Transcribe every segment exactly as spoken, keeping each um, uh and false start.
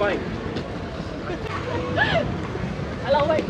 fine. Hello, wait.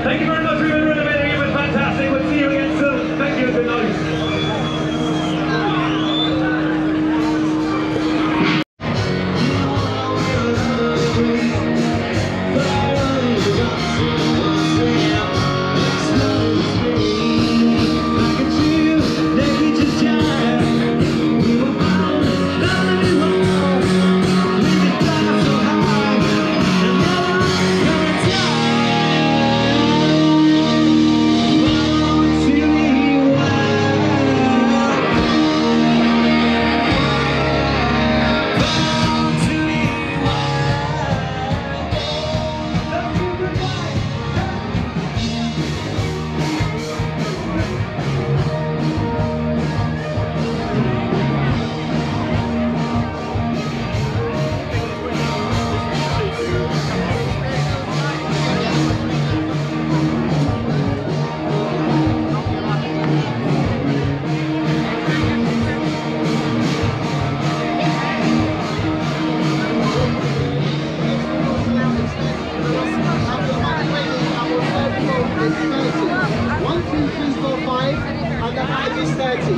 Thank you very much, we've been renovating, it was fantastic, we'll see you again soon, thank you, good night.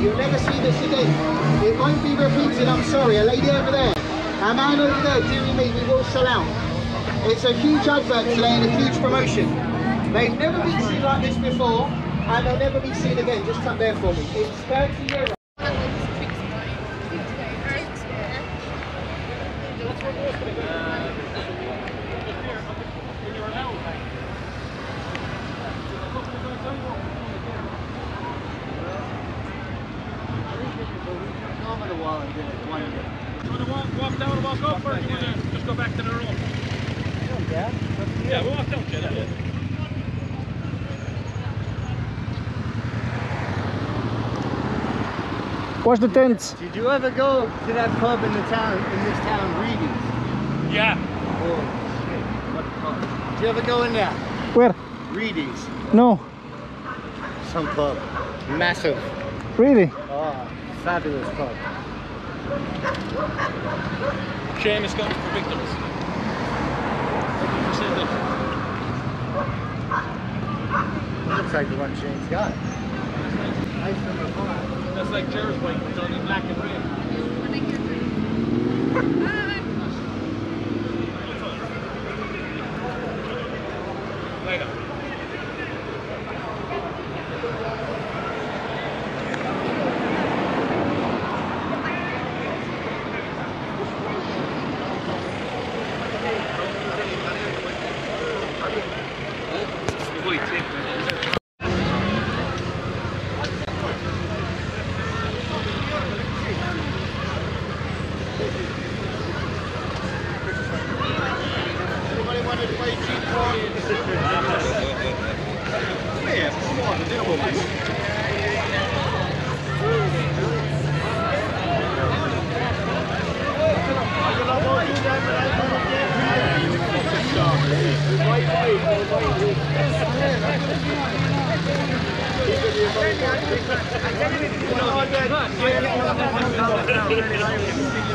You'll never see this again. It won't be repeated, I'm sorry. A lady over there, a man over there, dearie me, we will sell out. It's a huge advert today and a huge promotion. They've never been seen like this before, and they'll never be seen again. Just come there for me. It's thirty euros. Yeah, we'll walk down to that. Where's the tents? Did you ever go to that pub in the town, in this town, Reedy's? Yeah. Oh shit, what the fuck? Did you ever go in there? Where? Reedy's. No. Some pub. Massive. Really? Oh, fabulous pub. Shame it's gone for victims. Looks like the one Shane's got. That's like Jerry's bike, it's only black and red. I can't even do it.